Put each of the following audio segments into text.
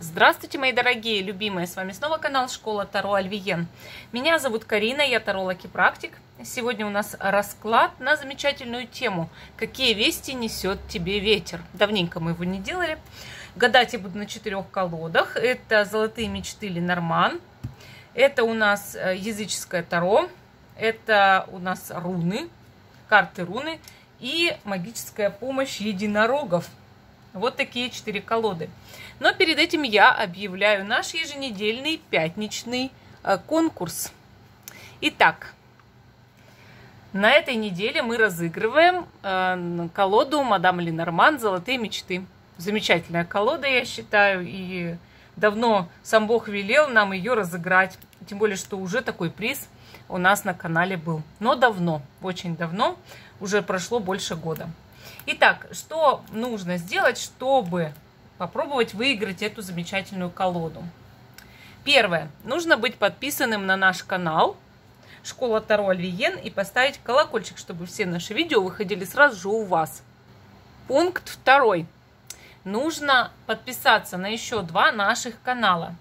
Здравствуйте, мои дорогие, любимые, с вами снова канал Школа Таро Альвиен. Меня зовут Карина, я таролог и практик. Сегодня у нас расклад на замечательную тему «Какие вести несет тебе ветер?». Давненько мы его не делали. Гадать я буду на 4 колодах. Это «Золотые мечты Ленорман», это у нас языческое таро, это у нас руны, карты руны и магическая помощь единорогов. Вот такие 4 колоды. Но перед этим я объявляю наш еженедельный пятничный конкурс. Итак, на этой неделе мы разыгрываем колоду «Мадам Ленорман. Золотые мечты». Замечательная колода, я считаю, и давно сам Бог велел нам ее разыграть. Тем более, что уже такой приз у нас на канале был. Но давно, очень давно, уже прошло больше года. Итак, что нужно сделать, чтобы попробовать выиграть эту замечательную колоду? Первое. Нужно быть подписанным на наш канал Школа Таро Альвиен и поставить колокольчик, чтобы все наши видео выходили сразу же у вас. Пункт второй. Нужно подписаться на еще 2 наших канала.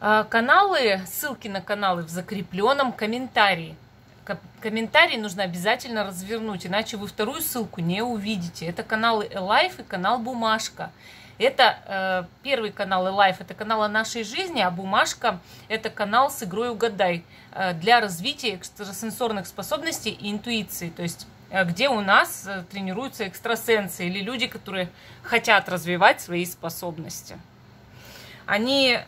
Каналы, ссылки на каналы в закрепленном комментарии. Комментарий нужно обязательно развернуть, иначе вы вторую ссылку не увидите. Это каналы Alife и канал Бумажка. Это первый канал Alife, это канал о нашей жизни, а Бумажка это канал с игрой «Угадай» для развития экстрасенсорных способностей и интуиции. То есть, где у нас тренируются экстрасенсы или люди, которые хотят развивать свои способности. Они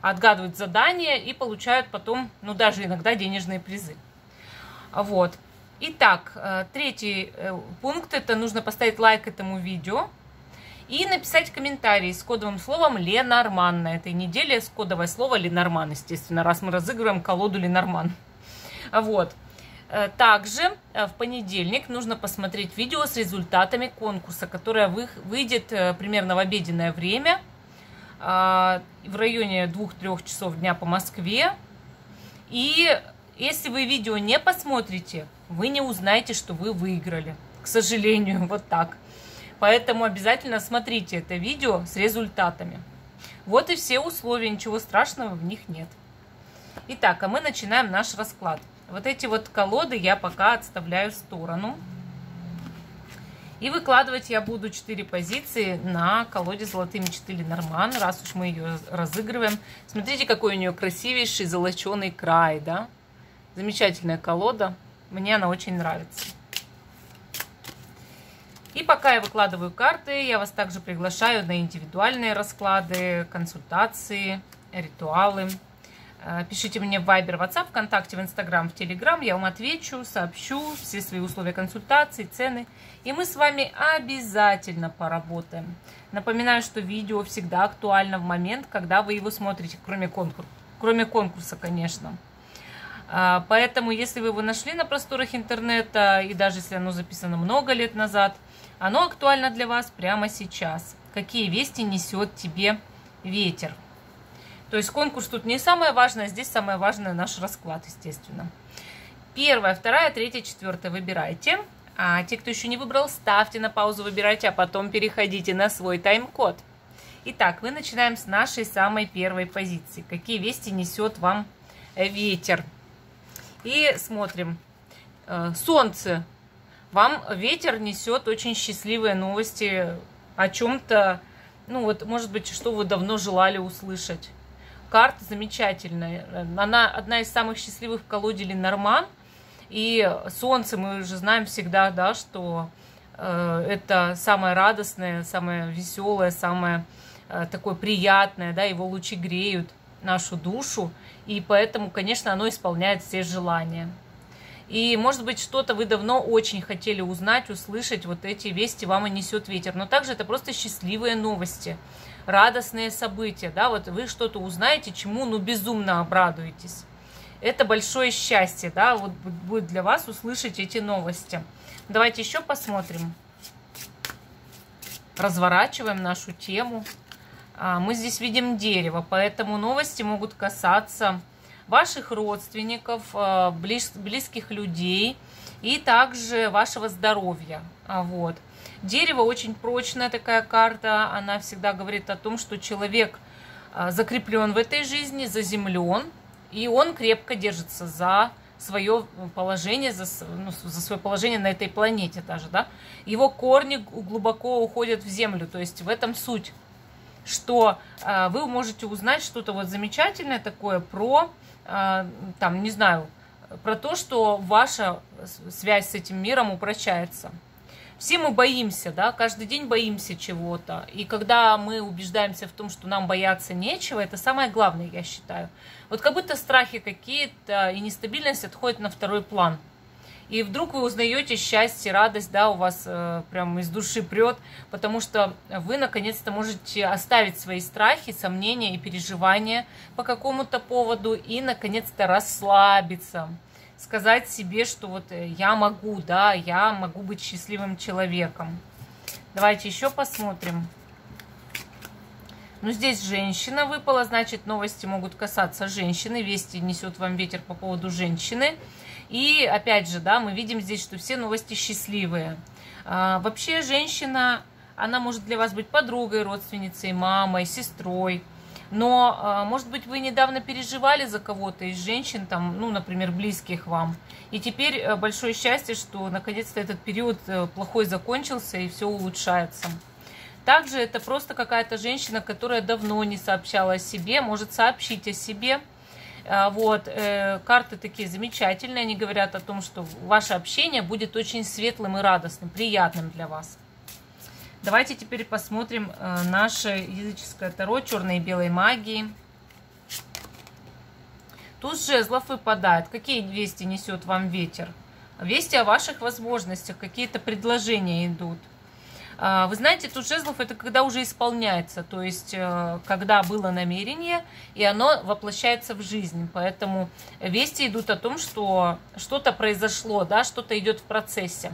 отгадывают задания и получают потом, ну, даже иногда денежные призы. Вот. Итак, третий пункт – это нужно поставить лайк этому видео и написать комментарий с кодовым словом «Ленорман» на этой неделе. С кодовое слово «Ленорман», естественно, раз мы разыгрываем колоду «Ленорман». Вот. Также в понедельник нужно посмотреть видео с результатами конкурса, которое выйдет примерно в обеденное время, в районе 2-3 часов дня по Москве. И если вы видео не посмотрите, вы не узнаете, что вы выиграли. К сожалению, вот так. Поэтому обязательно смотрите это видео с результатами. Вот и все условия, ничего страшного в них нет. Итак, а мы начинаем наш расклад. Вот эти вот колоды я пока отставляю в сторону. И выкладывать я буду 4 позиции на колоде «Золотые мечты Ленорман», раз уж мы ее разыгрываем. Смотрите, какой у нее красивейший золоченый край, да? Замечательная колода. Мне она очень нравится. И пока я выкладываю карты, я вас также приглашаю на индивидуальные расклады, консультации, ритуалы. Пишите мне в Viber, WhatsApp, ВКонтакте, в Instagram, в Telegram. Я вам отвечу, сообщу все свои условия консультации, цены. И мы с вами обязательно поработаем. Напоминаю, что видео всегда актуально в момент, когда вы его смотрите, кроме конкурса, конечно. Поэтому, если вы его нашли на просторах интернета, и даже если оно записано много лет назад, оно актуально для вас прямо сейчас. Какие вести несет тебе ветер? То есть конкурс тут не самое важное, здесь самое важное наш расклад, естественно. 1, 2, 3, 4 выбирайте. А те, кто еще не выбрал, ставьте на паузу, выбирайте, а потом переходите на свой тайм-код. Итак, мы начинаем с нашей самой первой позиции. Какие вести несет вам ветер? И смотрим. Солнце. Вам ветер несет очень счастливые новости о чем-то, ну вот, может быть, что вы давно желали услышать. Карта замечательная. Она одна из самых счастливых в колоде Ленорман. И солнце, мы уже знаем всегда, да, что это самое радостное, самое веселое, самое такое приятное. Да, его лучи греют нашу душу. И поэтому, конечно, оно исполняет все желания. И, может быть, что-то вы давно очень хотели узнать, услышать. Вот эти вести вам и несет ветер. Но также это просто счастливые новости. Радостные события, да, вот вы что-то узнаете, чему, ну, безумно обрадуетесь. Это большое счастье, да, вот будет для вас услышать эти новости. Давайте еще посмотрим. Разворачиваем нашу тему. Мы здесь видим дерево, поэтому новости могут касаться ваших родственников, близких людей и также вашего здоровья, вот. Дерево очень прочная такая карта, она всегда говорит о том, что человек закреплен в этой жизни, заземлен, и он крепко держится за свое положение, за свое положение на этой планете даже, да? Его корни глубоко уходят в землю, то есть в этом суть, что вы можете узнать что-то вот замечательное такое про, там, не знаю, про то, что ваша связь с этим миром упрощается. Все мы боимся, да, каждый день боимся чего-то. И когда мы убеждаемся в том, что нам бояться нечего, это самое главное, я считаю. Вот как будто страхи какие-то и нестабильность отходят на второй план. И вдруг вы узнаете счастье, радость, да, у вас прям из души прет, потому что вы наконец-то можете оставить свои страхи, сомнения и переживания по какому-то поводу и наконец-то расслабиться. Сказать себе, что вот я могу, да, я могу быть счастливым человеком. Давайте еще посмотрим. Ну, здесь женщина выпала, значит, новости могут касаться женщины. Вести несет вам ветер по поводу женщины. И опять же, да, мы видим здесь, что все новости счастливые. Вообще, женщина, она может для вас быть подругой, родственницей, мамой, сестрой. Но, может быть, вы недавно переживали за кого-то из женщин, там, ну, например, близких вам. И теперь большое счастье, что наконец-то этот период плохой закончился и все улучшается. Также это просто какая-то женщина, которая давно не сообщала о себе, может сообщить о себе. Вот, карты такие замечательные, они говорят о том, что ваше общение будет очень светлым и радостным, приятным для вас. Давайте теперь посмотрим наше языческое таро черной и белой магии. Туз жезлов выпадает. Какие вести несет вам ветер? Вести о ваших возможностях, какие-то предложения идут. Вы знаете, туз жезлов это когда уже исполняется, то есть когда было намерение и оно воплощается в жизнь. Поэтому вести идут о том, что что-то произошло, да, что-то идет в процессе.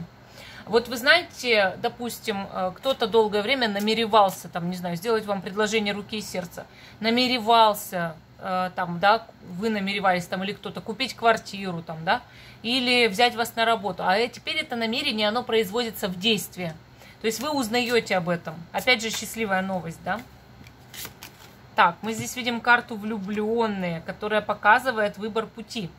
Вот вы знаете, допустим, кто-то долгое время намеревался, там, не знаю, сделать вам предложение руки и сердца, намеревался, там, да, вы намеревались, там, или кто-то купить квартиру, там, да, или взять вас на работу, а теперь это намерение, оно производится в действии, то есть вы узнаете об этом, опять же, счастливая новость, да. Так, мы здесь видим карту влюбленные, которая показывает выбор пути.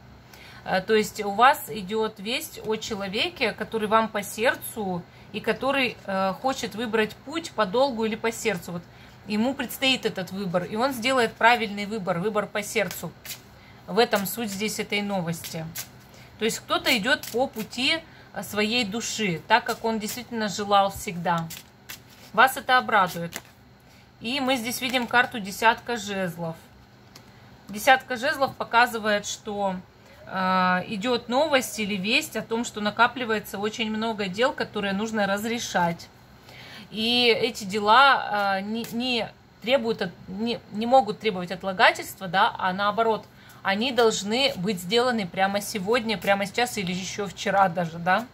То есть у вас идет весть о человеке, который вам по сердцу и который хочет выбрать путь по долгу или по сердцу. Вот ему предстоит этот выбор, и он сделает правильный выбор, выбор по сердцу. В этом суть здесь этой новости. То есть кто-то идет по пути своей души, так как он действительно желал всегда. Вас это обрадует. И мы здесь видим карту десятка жезлов. Десятка жезлов показывает, что идет новость или весть о том, что накапливается очень много дел, которые нужно разрешать. И эти дела не могут требовать отлагательства, да, а наоборот, они должны быть сделаны прямо сегодня, прямо сейчас или еще вчера даже, да.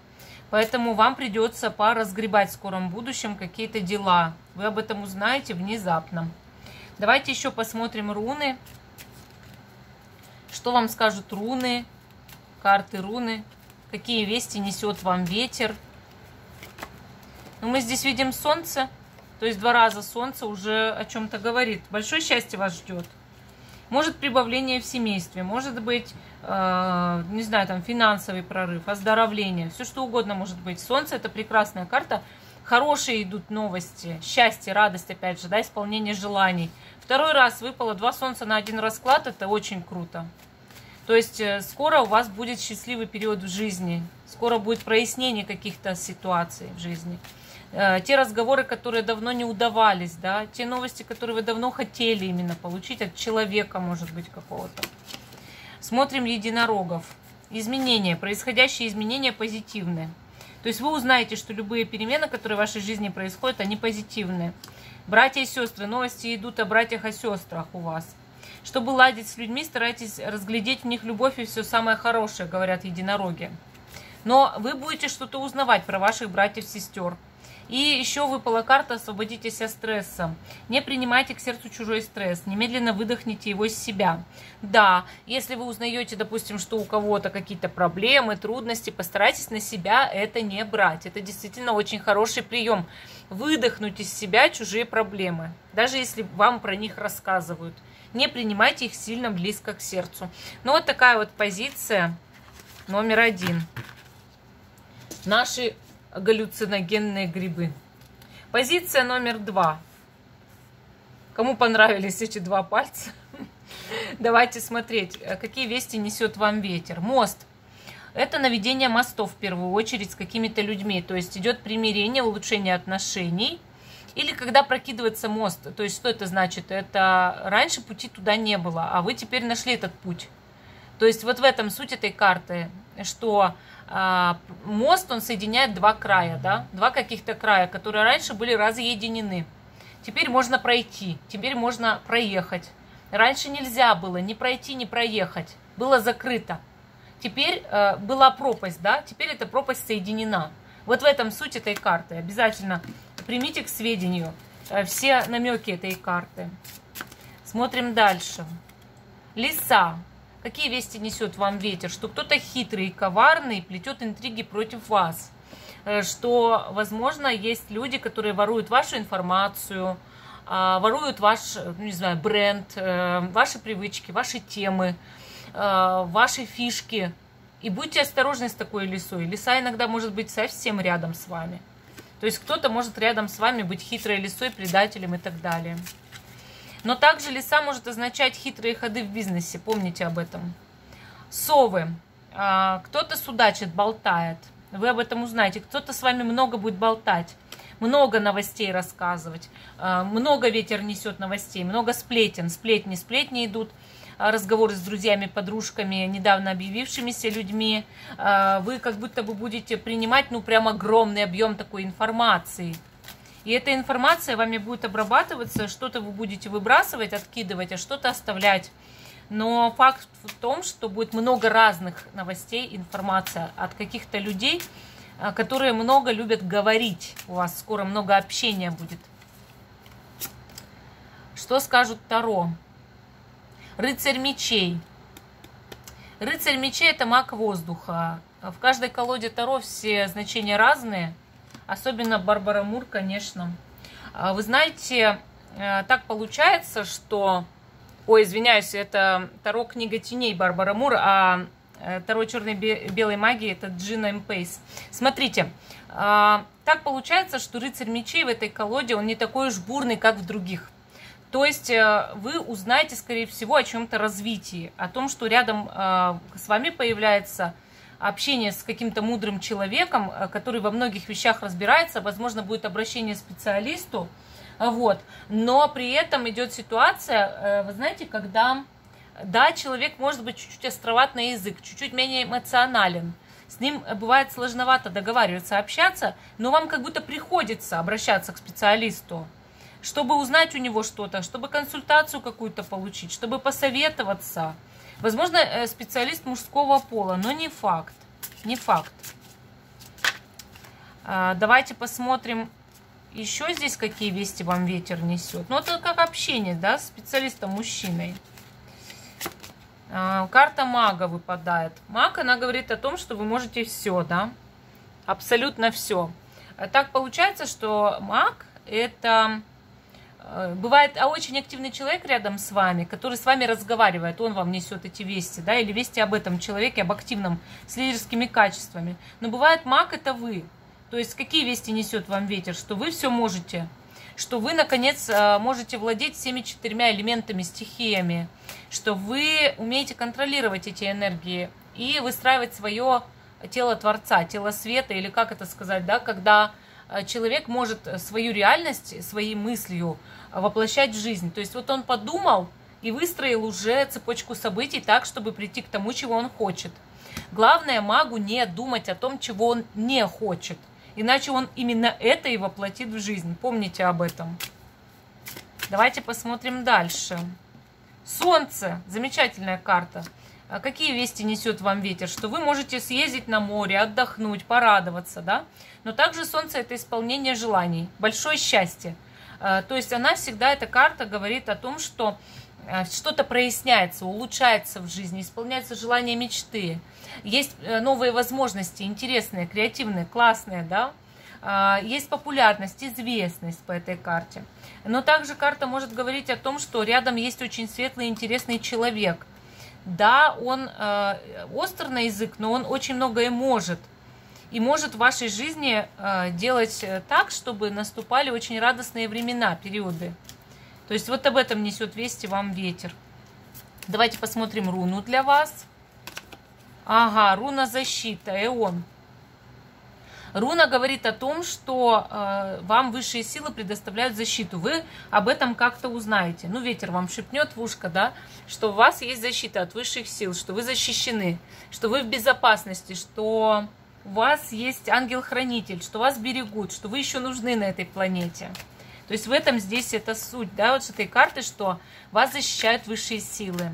Поэтому вам придется поразгребать в скором будущем какие-то дела. Вы об этом узнаете внезапно. Давайте еще посмотрим руны. Что вам скажут руны, карты руны, какие вести несет вам ветер. Ну, мы здесь видим солнце, то есть 2 раза солнце уже о чем-то говорит. Большое счастье вас ждет. Может прибавление в семействе, может быть, не знаю, там финансовый прорыв, оздоровление, все что угодно может быть. Солнце это прекрасная карта. Хорошие идут новости, счастье, радость, опять же, да, исполнение желаний. 2-й раз выпало 2 солнца на 1 расклад, это очень круто. То есть скоро у вас будет счастливый период в жизни, скоро будет прояснение каких-то ситуаций в жизни. Те разговоры, которые давно не удавались, да, те новости, которые вы давно хотели именно получить от человека, может быть, какого-то. Смотрим единорогов. Изменения, происходящие изменения позитивные. То есть вы узнаете, что любые перемены, которые в вашей жизни происходят, они позитивные. Братья и сестры, новости идут о братьях и сестрах у вас. Чтобы ладить с людьми, старайтесь разглядеть в них любовь и все самое хорошее, говорят единороги. Но вы будете что-то узнавать про ваших братьев и сестер. И еще выпала карта «Освободитесь от стресса». Не принимайте к сердцу чужой стресс. Немедленно выдохните его из себя. Да, если вы узнаете, допустим, что у кого-то какие-то проблемы, трудности, постарайтесь на себя это не брать. Это действительно очень хороший прием. Выдохнуть из себя чужие проблемы, даже если вам про них рассказывают. Не принимайте их сильно близко к сердцу. Ну, вот такая вот позиция номер 1. Наши галлюциногенные грибы. Позиция номер 2. Кому понравились эти два пальца? Давайте смотреть, какие вести несет вам ветер. Мост. Это наведение мостов, в первую очередь, с какими-то людьми. То есть идет примирение, улучшение отношений. Или когда прокидывается мост. То есть что это значит? Это раньше пути туда не было, а вы теперь нашли этот путь. То есть вот в этом суть этой карты, что мост, он соединяет два края, да? Два каких-то края, которые раньше были разъединены. Теперь можно пройти, теперь можно проехать. Раньше нельзя было ни пройти, ни проехать. Было закрыто. Теперь была пропасть, да? Теперь эта пропасть соединена. Вот в этом суть этой карты. Обязательно примите к сведению все намеки этой карты. Смотрим дальше. Лиса. Какие вести несет вам ветер? Что кто-то хитрый и коварный плетет интриги против вас. Что, возможно, есть люди, которые воруют вашу информацию, воруют ваш, не знаю, бренд, ваши привычки, ваши темы, ваши фишки. И будьте осторожны с такой лисой. Лиса иногда может быть совсем рядом с вами. То есть кто-то может рядом с вами быть хитрой лисой, предателем и так далее. Но также лиса может означать хитрые ходы в бизнесе. Помните об этом. Совы. Кто-то судачит, болтает. Вы об этом узнаете. Кто-то с вами много будет болтать. Много новостей рассказывать. Много ветер несет новостей. Много сплетен. Сплетни идут. Разговоры с друзьями, подружками, недавно объявившимися людьми, вы как будто бы будете принимать, ну, прям огромный объем такой информации. И эта информация вами будет обрабатываться, что-то вы будете выбрасывать, откидывать, а что-то оставлять. Но факт в том, что будет много разных новостей, информация от каких-то людей, которые много любят говорить. У вас скоро много общения будет. Что скажут Таро? Рыцарь мечей. Рыцарь мечей – это маг воздуха. В каждой колоде Таро все значения разные. Особенно Барбара Мор, конечно. Вы знаете, так получается, что... Ой, извиняюсь, это Таро «Книга теней» Барбара Мор, а Таро черной белой магии – это Джина М. Пейс. Смотрите, так получается, что рыцарь мечей в этой колоде, он не такой уж бурный, как в других. То есть вы узнаете, скорее всего, о чем-то развитии, о том, что рядом с вами появляется общение с каким-то мудрым человеком, который во многих вещах разбирается, возможно, будет обращение к специалисту, вот. Но при этом идет ситуация, вы знаете, когда, да, человек может быть чуть-чуть островат на язык, чуть-чуть менее эмоционален. С ним бывает сложновато договариваться, общаться, но вам как будто приходится обращаться к специалисту, чтобы узнать у него что-то, чтобы консультацию какую-то получить, чтобы посоветоваться. Возможно, специалист мужского пола, но не факт. Не факт. Давайте посмотрим еще здесь, какие вести вам ветер несет. Ну, это как общение, да, с специалистом-мужчиной. Карта мага выпадает. Маг, она говорит о том, что вы можете все, да, абсолютно все. Так получается, что маг это... Бывает очень активный человек рядом с вами, который с вами разговаривает, он вам несет эти вести, да, или вести об этом человеке, об активном, с лидерскими качествами. Но бывает маг – это вы. То есть какие вести несет вам ветер? Что вы все можете, что вы, наконец, можете владеть всеми 4 элементами, стихиями, что вы умеете контролировать эти энергии и выстраивать свое тело Творца, тело Света, или как это сказать, да, когда... Человек может свою реальность, своей мыслью воплощать в жизнь. То есть вот он подумал и выстроил уже цепочку событий так, чтобы прийти к тому, чего он хочет. Главное магу не думать о том, чего он не хочет. Иначе он именно это и воплотит в жизнь. Помните об этом. Давайте посмотрим дальше. Солнце. Замечательная карта. Какие вести несет вам ветер? Что вы можете съездить на море, отдохнуть, порадоваться, да? Но также солнце – это исполнение желаний, большое счастье. То есть она всегда, эта карта говорит о том, что что-то проясняется, улучшается в жизни, исполняется желание мечты. Есть новые возможности, интересные, креативные, классные, да? Есть популярность, известность по этой карте. Но также карта может говорить о том, что рядом есть очень светлый, интересный человек. Да, он остр на язык, но он очень многое может. И может в вашей жизни делать так, чтобы наступали очень радостные времена, периоды. То есть вот об этом несет вести вам ветер. Давайте посмотрим руну для вас. Ага, руна защита, Эон. Руна говорит о том, что вам высшие силы предоставляют защиту. Вы об этом как-то узнаете. Ну, ветер вам шепнет в ушко, да, что у вас есть защита от высших сил, что вы защищены, что вы в безопасности, что у вас есть ангел-хранитель, что вас берегут, что вы еще нужны на этой планете. То есть в этом здесь это суть, да, вот с этой карты, что вас защищают высшие силы.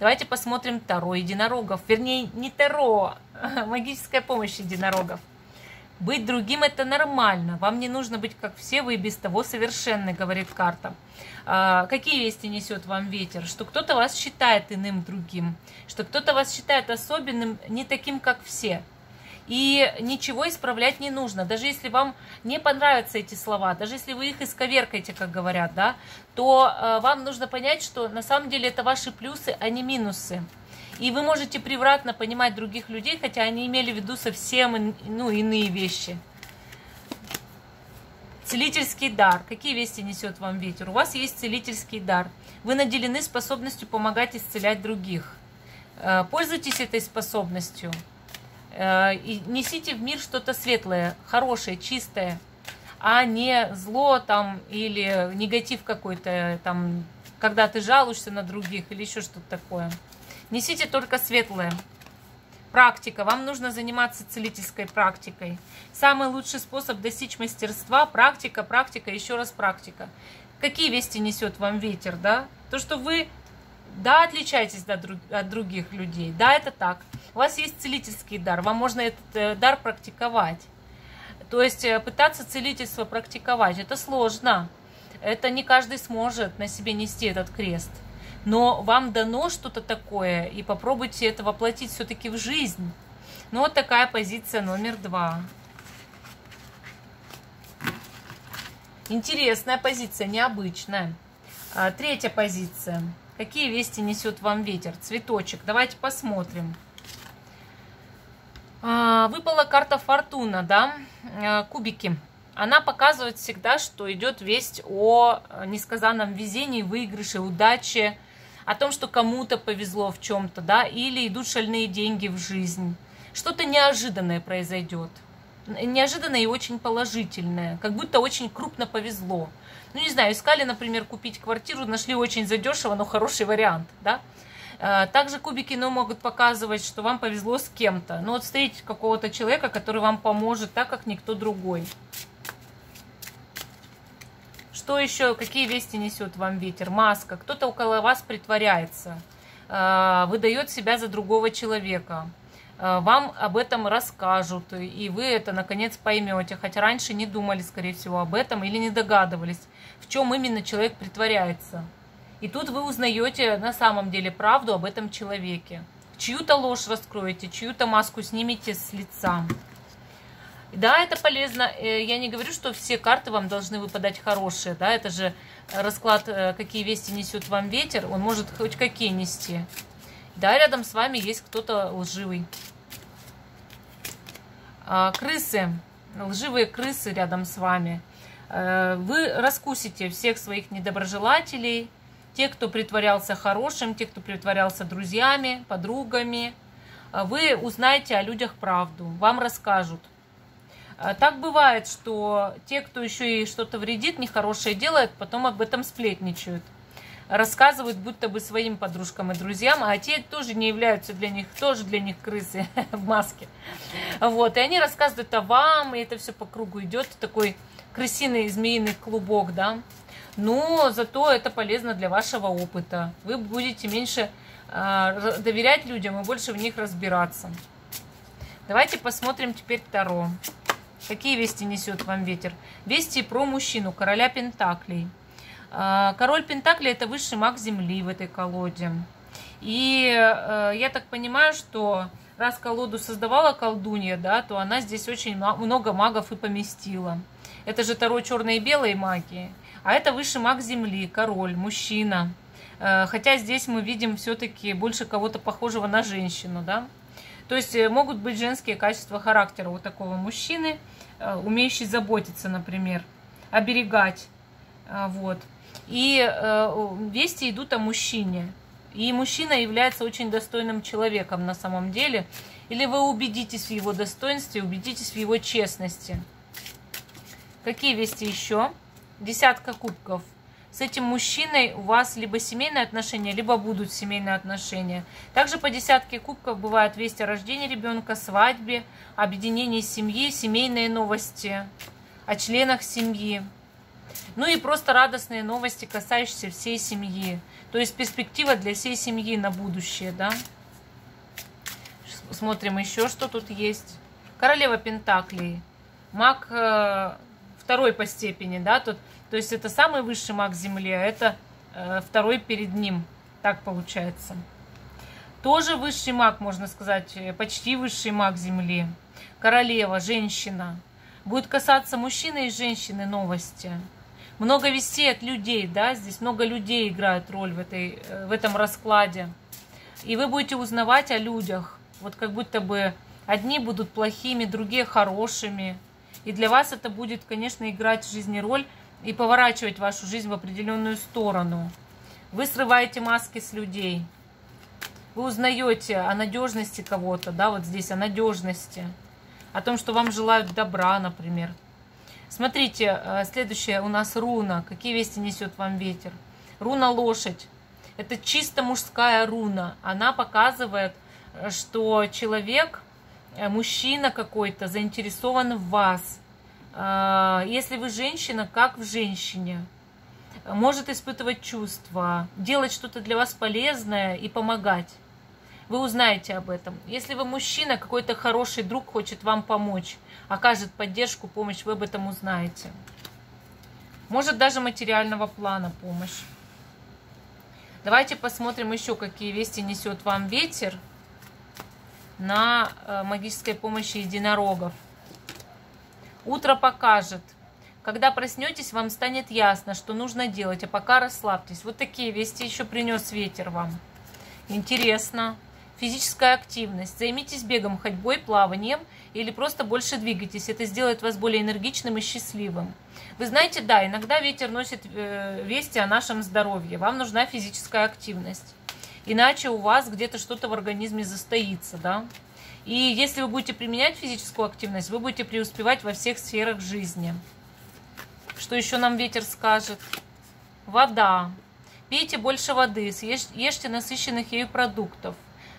Давайте посмотрим Таро единорогов. Вернее, не Таро, а магическая помощь единорогов. Быть другим – это нормально. Вам не нужно быть как все, вы и без того совершенны, говорит карта. Какие вести несет вам ветер? Что кто-то вас считает иным, другим. Что кто-то вас считает особенным, не таким, как все. И ничего исправлять не нужно. Даже если вам не понравятся эти слова, даже если вы их исковеркаете, как говорят, да, то вам нужно понять, что на самом деле это ваши плюсы, а не минусы. И вы можете превратно понимать других людей, хотя они имели в виду совсем, ну, иные вещи. Целительский дар. Какие вести несет вам ветер? У вас есть целительский дар. Вы наделены способностью помогать исцелять других. Пользуйтесь этой способностью. И несите в мир что-то светлое, хорошее, чистое, а не зло там или негатив какой-то, там, когда ты жалуешься на других или еще что-то такое. Несите только светлое. Практика. Вам нужно заниматься целительской практикой. Самый лучший способ достичь мастерства – практика, практика, еще раз практика. Какие вести несет вам ветер, да? То, что вы, да, отличаетесь от других людей, да, это так. У вас есть целительский дар, вам можно этот дар практиковать. То есть пытаться целительство практиковать – это сложно. Это не каждый сможет на себе нести этот крест. Но вам дано что-то такое, и попробуйте это воплотить все-таки в жизнь. Ну, вот такая позиция номер 2. Интересная позиция, необычная. 3-я позиция. Какие вести несет вам ветер? Цветочек. Давайте посмотрим. Выпала карта Фортуна, да, кубики. Она показывает всегда, что идет весть о несказанном везении, выигрыше, удаче, о том, что кому-то повезло в чем-то, да, или идут шальные деньги в жизнь. Что-то неожиданное произойдет. Неожиданное и очень положительное. Как будто очень крупно повезло. Ну, не знаю, искали, например, купить квартиру, нашли очень задешево, но хороший вариант, да. Также кубики, ну, могут показывать, что вам повезло с кем-то. Ну, вот встретить какого-то человека, который вам поможет так, как никто другой. Что еще? Какие вести несет вам ветер? Маска. Кто-то около вас притворяется, выдает себя за другого человека. Вам об этом расскажут, и вы это, наконец, поймете. Хотя раньше не думали, скорее всего, об этом или не догадывались, в чем именно человек притворяется. И тут вы узнаете на самом деле правду об этом человеке. Чью-то ложь раскроете, чью-то маску снимете с лица. Да, это полезно. Я не говорю, что все карты вам должны выпадать хорошие. Да, это же расклад, какие вести несет вам ветер. Он может хоть какие нести. Да, рядом с вами есть кто-то лживый. Крысы. Лживые крысы рядом с вами. Вы раскусите всех своих недоброжелателей. Те, кто притворялся хорошим, те, кто притворялся друзьями, подругами. Вы узнаете о людях правду. Вам расскажут. Так бывает, что те, кто еще и что-то вредит, нехорошее делает, потом об этом сплетничают. Рассказывают будто бы своим подружкам и друзьям, а те тоже не являются для них, тоже для них крысы в маске. Вот, и они рассказывают о вам, и это все по кругу идет, такой крысиный, змеиный клубок, да. Но зато это полезно для вашего опыта. Вы будете меньше доверять людям и больше в них разбираться. Давайте посмотрим теперь Таро. Какие вести несет вам ветер? Вести про мужчину, короля Пентаклей. Король Пентаклей – это высший маг Земли в этой колоде. И я так понимаю, что раз колоду создавала колдунья, да, то она здесь очень много магов и поместила. Это же Таро черной и белой магии. А это высший маг Земли, король, мужчина. Хотя здесь мы видим все-таки больше кого-то похожего на женщину, да. То есть могут быть женские качества характера у такого мужчины, умеющий заботиться, например, оберегать. Вот. И вести идут о мужчине. И мужчина является очень достойным человеком на самом деле. Или вы убедитесь в его достоинстве, убедитесь в его честности. Какие вести еще? Десятка кубков. С этим мужчиной у вас либо семейные отношения, либо будут семейные отношения. Также по десятке кубков бывают вести о рождении ребенка, свадьбе, объединении семьи, семейные новости, о членах семьи. Ну и просто радостные новости, касающиеся всей семьи. То есть перспектива для всей семьи на будущее, да? Смотрим еще, что тут есть. Королева Пентаклей. Маг второй по степени, да? Тут, то есть это самый высший маг Земли, а это второй перед ним. Так получается. Тоже высший маг, можно сказать, почти высший маг Земли. Королева, женщина. Будет касаться мужчины и женщины новости. Много вестей от людей, да, здесь много людей играют роль в этом раскладе. И вы будете узнавать о людях, вот как будто бы одни будут плохими, другие хорошими. И для вас это будет, конечно, играть в жизни роль и поворачивать вашу жизнь в определенную сторону. Вы срываете маски с людей. Вы узнаете о надежности кого-то, да, вот здесь о надежности. О том, что вам желают добра, например. Смотрите, следующая у нас руна. Какие вести несет вам ветер? Руна лошадь. Это чисто мужская руна. Она показывает, что человек, мужчина какой-то, заинтересован в вас. Если вы женщина, как в женщине. Может испытывать чувства, делать что-то для вас полезное и помогать. Вы узнаете об этом. Если вы мужчина, какой-то хороший друг хочет вам помочь, окажет поддержку, помощь, вы об этом узнаете. Может даже материального плана помощь. Давайте посмотрим еще, какие вести несет вам ветер на магической помощи единорогов. Утро покажет. Когда проснетесь, вам станет ясно, что нужно делать, а пока расслабьтесь. Вот такие вести еще принес ветер вам. Интересно. Физическая активность. Займитесь бегом, ходьбой, плаванием или просто больше двигайтесь. Это сделает вас более энергичным и счастливым. Вы знаете, да, иногда ветер носит вести о нашем здоровье. Вам нужна физическая активность. Иначе у вас где-то что-то в организме застоится, да? И если вы будете применять физическую активность, вы будете преуспевать во всех сферах жизни. Что еще нам ветер скажет? Вода. Пейте больше воды, ешьте насыщенных ею продуктов,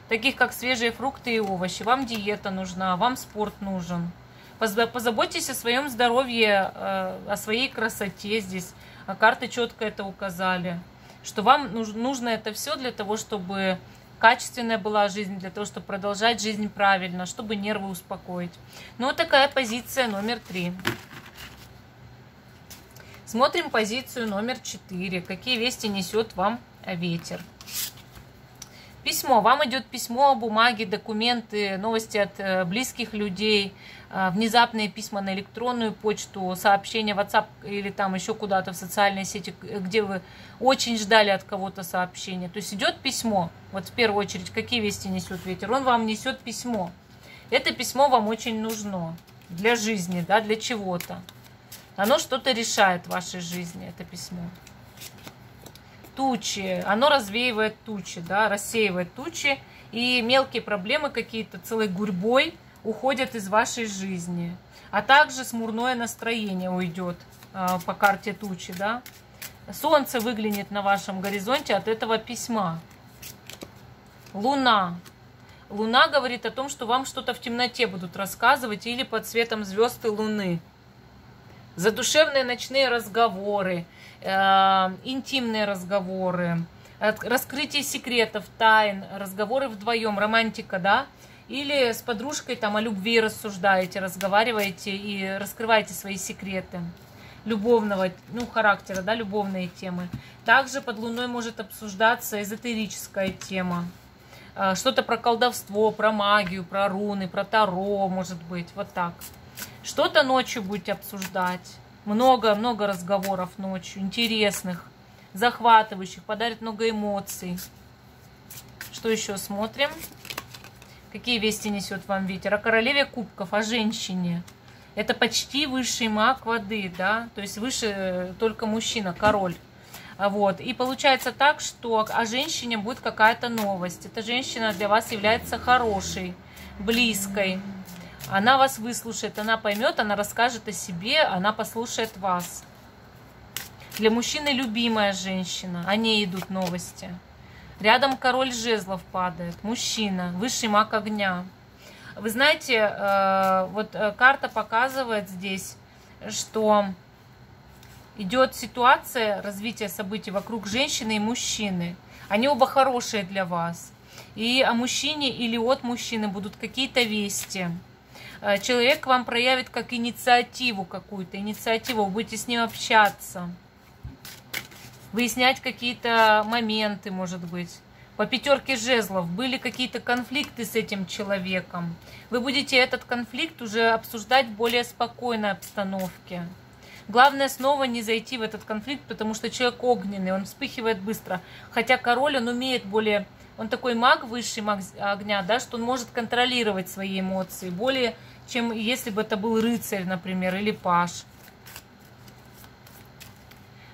таких как свежие фрукты и овощи. Вам диета нужна, вам спорт нужен. Позаботьтесь о своем здоровье, о своей красоте здесь. Карты четко это указали, что вам нужно это все для того, чтобы качественная была жизнь, для того, чтобы продолжать жизнь правильно, чтобы нервы успокоить. Ну, вот такая позиция номер 3. Смотрим позицию номер 4. Какие вести несет вам ветер? Письмо. Вам идет письмо, бумаги, документы, новости от близких людей, внезапные письма на электронную почту, сообщения в WhatsApp или там еще куда-то в социальной сети, где вы очень ждали от кого-то сообщения. То есть идет письмо. Вот в первую очередь, какие вести несет ветер? Он вам несет письмо. Это письмо вам очень нужно для жизни, да, для чего-то. Оно что-то решает в вашей жизни, это письмо. Тучи. Оно развеивает тучи, да, рассеивает тучи. И мелкие проблемы какие-то целой гурьбой уходят из вашей жизни. А также смурное настроение уйдет по карте тучи, да. Солнце выглянет на вашем горизонте от этого письма. Луна. Луна говорит о том, что вам что-то в темноте будут рассказывать или под светом звезд и луны. Задушевные ночные разговоры, интимные разговоры, раскрытие секретов, тайн, разговоры вдвоем, романтика, да? Или с подружкой там о любви рассуждаете, разговариваете и раскрываете свои секреты любовного, ну, характера, да, любовные темы. Также под Луной может обсуждаться эзотерическая тема. Что-то про колдовство, про магию, про руны, про таро, может быть, вот так. Что-то ночью будете обсуждать. Много-много разговоров ночью, интересных, захватывающих, подарит много эмоций. Что еще смотрим? Какие вести несет вам ветер? О королеве кубков, о женщине. Это почти высший маг воды, да? То есть выше только мужчина, король. Вот. И получается так, что о женщине будет какая-то новость. Эта женщина для вас является хорошей, близкой. Она вас выслушает, она поймет, она расскажет о себе, она послушает вас. Для мужчины любимая женщина, о ней идут новости. Рядом король жезлов падает, мужчина, высший маг огня. Вы знаете, вот карта показывает здесь, что идет ситуация развития событий вокруг женщины и мужчины. Они оба хорошие для вас. И о мужчине или от мужчины будут какие-то вести. Человек к вам проявит как инициативу какую-то. Инициативу, вы будете с ним общаться. Выяснять какие-то моменты, может быть. По пятерке жезлов были какие-то конфликты с этим человеком. Вы будете этот конфликт уже обсуждать в более спокойной обстановке. Главное снова не зайти в этот конфликт, потому что человек огненный, он вспыхивает быстро. Хотя король, он умеет более... Он такой маг, высший маг огня, да, что он может контролировать свои эмоции. Более, чем если бы это был рыцарь, например, или паж.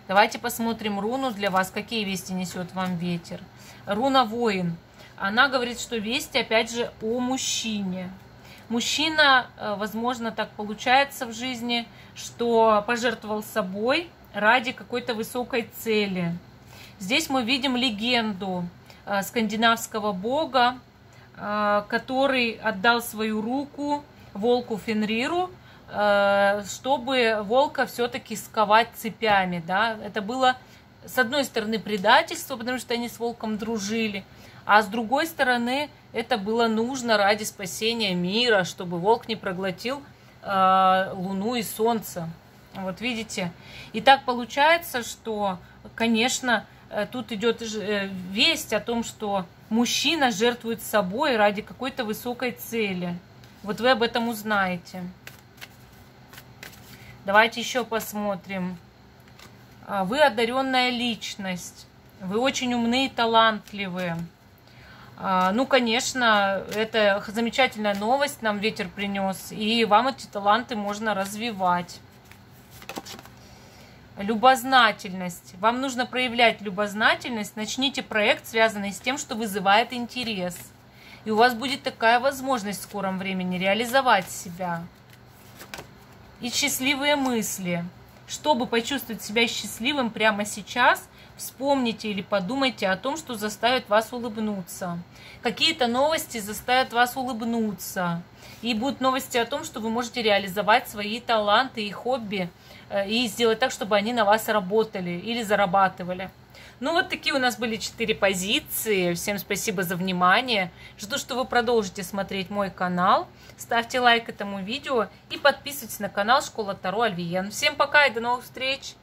Давайте посмотрим руну для вас. Какие вести несет вам ветер? Руна воин. Она говорит, что вести, опять же, о мужчине. Мужчина, возможно, так получается в жизни, что пожертвовал собой ради какой-то высокой цели. Здесь мы видим легенду скандинавского бога, который отдал свою руку волку Фенриру, чтобы волка все-таки сковать цепями. Да? Это было... С одной стороны, предательство, потому что они с волком дружили, а с другой стороны, это было нужно ради спасения мира, чтобы волк не проглотил луну и солнце. Вот видите? И так получается, что, конечно, тут идет весть о том, что мужчина жертвует собой ради какой-то высокой цели. Вот вы об этом узнаете. Давайте еще посмотрим. Вы одаренная личность, вы очень умные и талантливые. Ну, конечно, это замечательная новость нам ветер принес, и вам эти таланты можно развивать. Любознательность. Вам нужно проявлять любознательность. Начните проект, связанный с тем, что вызывает интерес. И у вас будет такая возможность в скором времени реализовать себя. И счастливые мысли. Чтобы почувствовать себя счастливым прямо сейчас, вспомните или подумайте о том, что заставит вас улыбнуться. Какие-то новости заставят вас улыбнуться. И будут новости о том, что вы можете реализовать свои таланты и хобби, и сделать так, чтобы они на вас работали или зарабатывали. Ну вот такие у нас были 4 позиции. Всем спасибо за внимание. Жду, что вы продолжите смотреть мой канал. Ставьте лайк этому видео и подписывайтесь на канал Школа Таро Альвиен. Всем пока и до новых встреч!